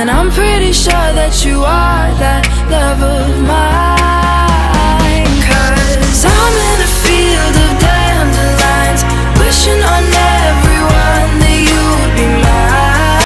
And I'm pretty sure that you are that